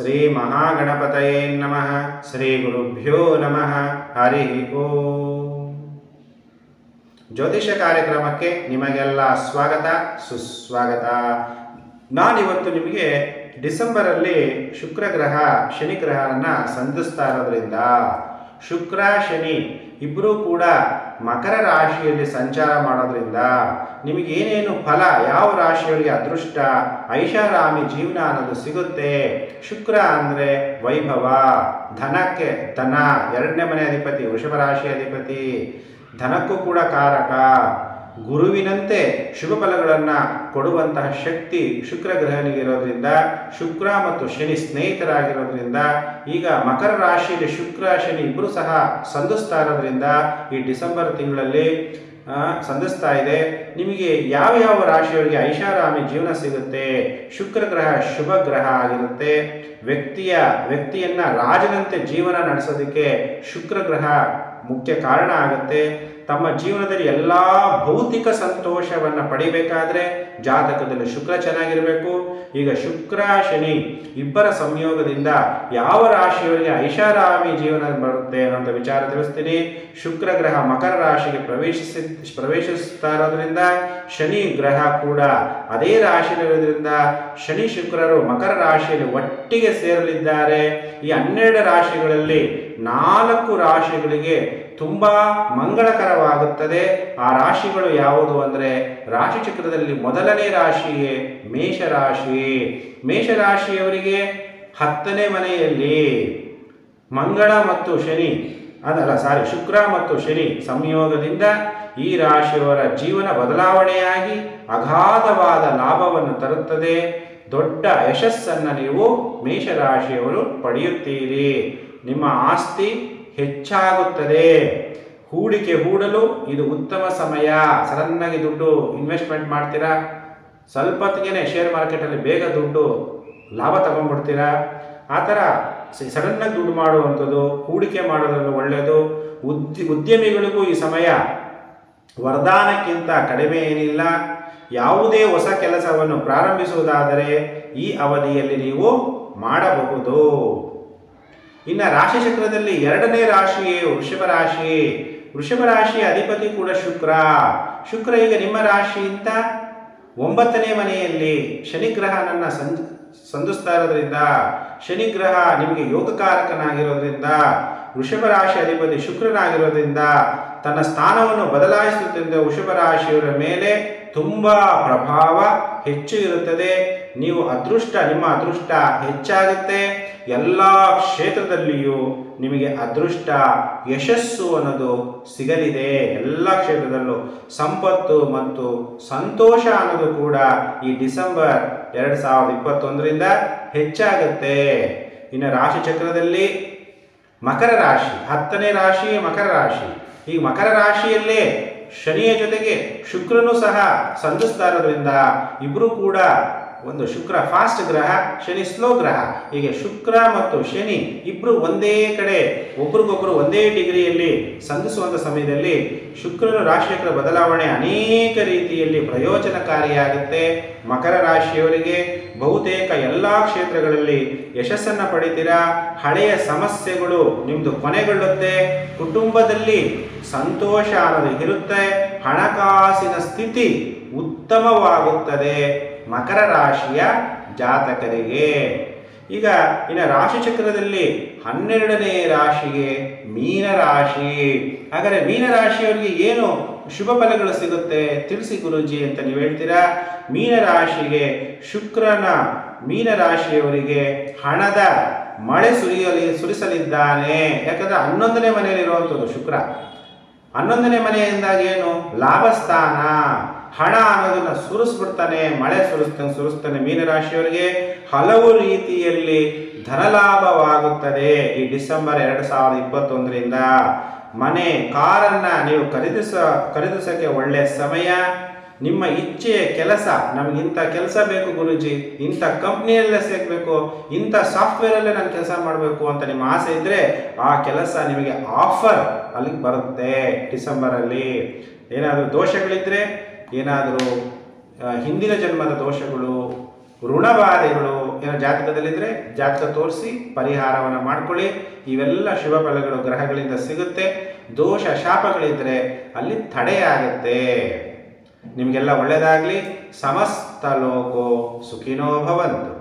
Sri Mahaganapataye Namaha, Sri Gurubhyo Namaha, Hari Om. ಜ್ಯೋತಿಷ ಕಾರ್ಯಕ್ರಮಕ್ಕೆ ನಿಮಗೆಲ್ಲ ಸ್ವಾಗತ ಸುಸ್ವಾಗತ. ನಾನಿವತ್ತು ನಿಮಗೆ ಡಿಸೆಂಬರಲ್ಲಿ ಶುಕ್ರಗ್ರಹ ಶನಿಗ್ರಹವನ್ನು ಸಂಧಿಸ್ತಾ ಇರೋದ್ರಿಂದ ಶುಕ್ರ ಶನಿ ಇಬ್ಬರೂ ಕೂಡ ಮಕರ ರಾಶಿಯಲ್ಲಿ ಸಂಚಾರ ಮಾಡೋದ್ರಿಂದ ನಿಮಗೇನೇನು ಫಲ, ಯಾವ ರಾಶಿಯವರಿಗೆ ಅದೃಷ್ಟ, ಐಷಾರಾಮಿ ಜೀವನ ಅನ್ನೋದು ಸಿಗುತ್ತೆ. ಶುಕ್ರ ಅಂದರೆ ವೈಭವ, ಧನಕ್ಕೆ ಧನ, ಎರಡನೇ ಮನೆ ಅಧಿಪತಿ, ವೃಷಭ ರಾಶಿ ಅಧಿಪತಿ, ಧನಕ್ಕೂ ಕೂಡ ಕಾರಕ. ಗುರುವಿನಂತೆ ಶುಭ ಫಲಗಳನ್ನು ಕೊಡುವಂತಹ ಶಕ್ತಿ ಶುಕ್ರ ಗ್ರಹನಿಗಿರೋದ್ರಿಂದ, ಶುಕ್ರ ಮತ್ತು ಶನಿ ಸ್ನೇಹಿತರಾಗಿರೋದ್ರಿಂದ, ಈಗ ಮಕರ ರಾಶಿಯಲ್ಲಿ ಶುಕ್ರ ಶನಿ ಇಬ್ಬರು ಸಹ ಸಂಧಿಸ್ತಾ ಇರೋದ್ರಿಂದ ಈ ಡಿಸೆಂಬರ್ ತಿಂಗಳಲ್ಲಿ ಸಂಧಿಸ್ತಾ ಇದೆ. ನಿಮಗೆ ಯಾವ್ಯಾವ ರಾಶಿಯವರಿಗೆ ಐಷಾರಾಮಿ ಜೀವನ ಸಿಗುತ್ತೆ? ಶುಕ್ರ ಗ್ರಹ ಶುಭ ಗ್ರಹ ಆಗಿರುತ್ತೆ. ವ್ಯಕ್ತಿಯನ್ನು ರಾಜನಂತೆ ಜೀವನ ನಡೆಸೋದಕ್ಕೆ ಶುಕ್ರ ಗ್ರಹ ಮುಖ್ಯ ಕಾರಣ ಆಗುತ್ತೆ. ತಮ್ಮ ಜೀವನದಲ್ಲಿ ಎಲ್ಲ ಭೌತಿಕ ಸಂತೋಷವನ್ನು ಪಡಿಬೇಕಾದರೆ ಜಾತಕದಲ್ಲಿ ಶುಕ್ರ ಚೆನ್ನಾಗಿರಬೇಕು. ಈಗ ಶುಕ್ರ ಶನಿ ಇಬ್ಬರ ಸಂಯೋಗದಿಂದ ಯಾವ ರಾಶಿಯವರಿಗೆ ಐಷಾರಾಮಿ ಜೀವನ ಬರುತ್ತೆ ಅನ್ನೋಂಥ ವಿಚಾರ ತಿಳಿಸ್ತೀನಿ. ಶುಕ್ರ ಗ್ರಹ ಮಕರ ರಾಶಿಗೆ ಪ್ರವೇಶಿಸ್ತಾ ಇರೋದ್ರಿಂದ, ಶನಿ ಗ್ರಹ ಕೂಡ ಅದೇ ರಾಶಿಯಲ್ಲಿರೋದ್ರಿಂದ ಶನಿ ಶುಕ್ರರು ಮಕರ ರಾಶಿಯಲ್ಲಿ ಒಟ್ಟಿಗೆ ಸೇರಲಿದ್ದಾರೆ. ಈ 12 ರಾಶಿಗಳಲ್ಲಿ 4 ರಾಶಿಗಳಿಗೆ ತುಂಬ ಮಂಗಳಕರವಾಗುತ್ತದೆ. ಆ ರಾಶಿಗಳು ಯಾವುದು ಅಂದರೆ, ರಾಶಿಚಕ್ರದಲ್ಲಿ ಮೊದಲನೇ ರಾಶಿಯೇ ಮೇಷರಾಶಿ. ಮೇಷರಾಶಿಯವರಿಗೆ 10ನೇ ಮನೆಯಲ್ಲಿ ಮಂಗಳ ಮತ್ತು ಶನಿ ಶುಕ್ರ ಮತ್ತು ಶನಿ ಸಂಯೋಗದಿಂದ ಈ ರಾಶಿಯವರ ಜೀವನ ಬದಲಾವಣೆಯಾಗಿ ಅಗಾಧವಾದ ಲಾಭವನ್ನು ತರುತ್ತದೆ. ದೊಡ್ಡ ಯಶಸ್ಸನ್ನು ನೀವು ಮೇಷರಾಶಿಯವರು ಪಡೆಯುತ್ತೀರಿ. ನಿಮ್ಮ ಆಸ್ತಿ ಹೆಚ್ಚಾಗುತ್ತದೆ. ಹೂಡಿಕೆ ಹೂಡಲು ಇದು ಉತ್ತಮ ಸಮಯ. ಸಡನ್ನಾಗಿ ದುಡ್ಡು ಇನ್ವೆಸ್ಟ್ಮೆಂಟ್ ಮಾಡ್ತೀರಾ, ಸ್ವಲ್ಪ ಹೊತ್ತಿಗೆ ಶೇರ್ ಮಾರ್ಕೆಟಲ್ಲಿ ಬೇಗ ದುಡ್ಡು ಲಾಭ ತಗೊಂಡ್ಬಿಡ್ತೀರಾ. ಆ ಥರ ಸಡನ್ನಾಗಿ ದುಡ್ಡು ಮಾಡುವಂಥದ್ದು, ಹೂಡಿಕೆ ಮಾಡೋದ್ರಲ್ಲಿ ಒಳ್ಳೆಯದು. ಉದ್ಯಮಿಗಳಿಗೂ ಈ ಸಮಯ ವರದಾನಕ್ಕಿಂತ ಕಡಿಮೆ ಏನಿಲ್ಲ. ಯಾವುದೇ ಹೊಸ ಕೆಲಸವನ್ನು ಪ್ರಾರಂಭಿಸುವುದಾದರೆ ಈ ಅವಧಿಯಲ್ಲಿ ನೀವು ಮಾಡಬಹುದು. ಇನ್ನು ರಾಶಿಚಕ್ರದಲ್ಲಿ 2ನೇ ರಾಶಿಯೇ ವೃಷಭ ರಾಶಿ. ವೃಷಭ ರಾಶಿಯ ಅಧಿಪತಿ ಕೂಡ ಶುಕ್ರ. ಶುಕ್ರ ಈಗ ನಿಮ್ಮ ರಾಶಿಯಿಂದ 9ನೇ ಮನೆಯಲ್ಲಿ ಶನಿಗ್ರಹನನ್ನು ಸಂಧಿಸ್ತಾ ಇರೋದ್ರಿಂದ, ಶನಿಗ್ರಹ ನಿಮಗೆ ಯೋಗಕಾರಕನಾಗಿರೋದ್ರಿಂದ, ವೃಷಭ ರಾಶಿ ಅಧಿಪತಿ ಶುಕ್ರನಾಗಿರೋದ್ರಿಂದ ತನ್ನ ಸ್ಥಾನವನ್ನು ಬದಲಾಯಿಸುತ್ತಿದ್ದ ವೃಷಭ ರಾಶಿಯವರ ಮೇಲೆ ತುಂಬ ಪ್ರಭಾವ ಹೆಚ್ಚು ಇರುತ್ತದೆ. ನೀವು ನಿಮ್ಮ ಅದೃಷ್ಟ ಹೆಚ್ಚಾಗುತ್ತೆ. ಎಲ್ಲ ಕ್ಷೇತ್ರದಲ್ಲಿಯೂ ನಿಮಗೆ ಅದೃಷ್ಟ, ಯಶಸ್ಸು ಅನ್ನೋದು ಸಿಗಲಿದೆ. ಎಲ್ಲ ಕ್ಷೇತ್ರದಲ್ಲೂ ಸಂಪತ್ತು ಮತ್ತು ಸಂತೋಷ ಅನ್ನೋದು ಕೂಡ ಈ ಡಿಸೆಂಬರ್ 2021 ಹೆಚ್ಚಾಗುತ್ತೆ. ಇನ್ನು ರಾಶಿಚಕ್ರದಲ್ಲಿ ಮಕರ ರಾಶಿ, 10ನೇ ರಾಶಿ ಮಕರ ರಾಶಿ. ಈ ಮಕರ ರಾಶಿಯಲ್ಲೇ ಶನಿಯ ಜೊತೆಗೆ ಶುಕ್ರನೂ ಸಹ ಸಂಧಿಸ್ತಾ ಇರೋದ್ರಿಂದ ಇಬ್ಬರೂ ಕೂಡ ಒಂದು ಶುಕ್ರ ಫಾಸ್ಟ್ ಗ್ರಹ, ಶನಿ ಸ್ಲೋ ಗ್ರಹ. ಹೀಗೆ ಶುಕ್ರ ಮತ್ತು ಶನಿ ಇಬ್ಬರು ಒಂದೇ ಕಡೆ ಒಬ್ರಿಗೊಬ್ಬರು ಒಂದೇ ಡಿಗ್ರಿಯಲ್ಲಿ ಸಂಧಿಸುವಂಥ ಸಮಯದಲ್ಲಿ ಶುಕ್ರನ ರಾಶಿಯ ಬದಲಾವಣೆ ಅನೇಕ ರೀತಿಯಲ್ಲಿ ಪ್ರಯೋಜನಕಾರಿಯಾಗುತ್ತೆ. ಮಕರ ರಾಶಿಯವರಿಗೆ ಬಹುತೇಕ ಎಲ್ಲ ಕ್ಷೇತ್ರಗಳಲ್ಲಿ ಯಶಸ್ಸನ್ನು ಪಡಿತೀರಾ. ಹಳೆಯ ಸಮಸ್ಯೆಗಳು ನಿಮ್ಮದು ಕೊನೆಗೊಳ್ಳುತ್ತೆ. ಕುಟುಂಬದಲ್ಲಿ ಸಂತೋಷ ಅನ್ನೋದು ಇರುತ್ತೆ. ಹಣಕಾಸಿನ ಸ್ಥಿತಿ ಉತ್ತಮವಾಗುತ್ತದೆ ಮಕರ ರಾಶಿಯ ಜಾತಕರಿಗೆ. ಇನ್ನು ರಾಶಿಚಕ್ರದಲ್ಲಿ 12ನೇ ರಾಶಿಗೆ ಮೀನರಾಶಿ. ಹಾಗಾದರೆ ಮೀನರಾಶಿಯವರಿಗೆ ಏನು ಶುಭ ಫಲಗಳು ಸಿಗುತ್ತೆ ತಿಳಿಸಿ ಗುರೂಜಿ ಅಂತ ನೀವು ಹೇಳ್ತೀರಾ. ಮೀನರಾಶಿಯವರಿಗೆ ಹಣದ ಮಳೆ ಸುರಿಸಲಿದ್ದಾನೆ. ಯಾಕಂದರೆ 11ನೇ ಮನೆಯಲ್ಲಿರುವಂಥದ್ದು ಶುಕ್ರ. 11ನೇ ಮನೆಯಿಂದಾಗಿ ಏನು ಲಾಭಸ್ಥಾನ, ಹಣ ಅನ್ನೋದನ್ನು ಸುರಿಸ್ಬಿಡ್ತಾನೆ, ಮಳೆ ಸುರಿಸ್ತಾನೆ ಮೀನರಾಶಿಯವರಿಗೆ. ಹಲವು ರೀತಿಯಲ್ಲಿ ಧನಲಾಭವಾಗುತ್ತದೆ ಈ ಡಿಸೆಂಬರ್ 2021. ಮನೆ, ಕಾರನ್ನು ನೀವು ಖರೀದಿಸೋಕ್ಕೆ ಒಳ್ಳೆಯ ಸಮಯ. ನಿಮ್ಮ ಇಚ್ಛೆಯ ಕೆಲಸ, ನಮಗಿಂಥ ಕೆಲಸ ಬೇಕು ಗುರೂಜಿ, ಇಂಥ ಕಂಪ್ನಿಯಲ್ಲೇ ಸೇರಬೇಕು, ಇಂಥ ಸಾಫ್ಟ್ವೇರಲ್ಲೇ ನಾನು ಕೆಲಸ ಮಾಡಬೇಕು ಅಂತ ನಿಮ್ಮ ಆಸೆ ಇದ್ದರೆ ಆ ಕೆಲಸ ನಿಮಗೆ ಆಫರ್ ಅಲ್ಲಿಗೆ ಬರುತ್ತೆ ಡಿಸೆಂಬರಲ್ಲಿ. ಏನಾದರೂ ದೋಷಗಳಿದ್ದರೆ, ಏನಾದರೂ ಹಿಂದಿನ ಜನ್ಮದ ದೋಷಗಳು, ಋಣಬಾಧೆಗಳು ಏನೋ ಜಾತಕದಲ್ಲಿದ್ದರೆ ಜಾತಕ ತೋರಿಸಿ ಪರಿಹಾರವನ್ನು ಮಾಡಿಕೊಳ್ಳಿ. ಇವೆಲ್ಲ ಶುಭ ಫಲಗಳು ಗ್ರಹಗಳಿಂದ ಸಿಗುತ್ತೆ. ದೋಷ ಶಾಪಗಳಿದ್ದರೆ ಅಲ್ಲಿ ತಡೆಯಾಗುತ್ತೆ. ನಿಮಗೆಲ್ಲ ಒಳ್ಳೆಯದಾಗಲಿ. ಸಮಸ್ತ ಲೋಕೋ ಸುಖಿನೋ ಭವಂತು.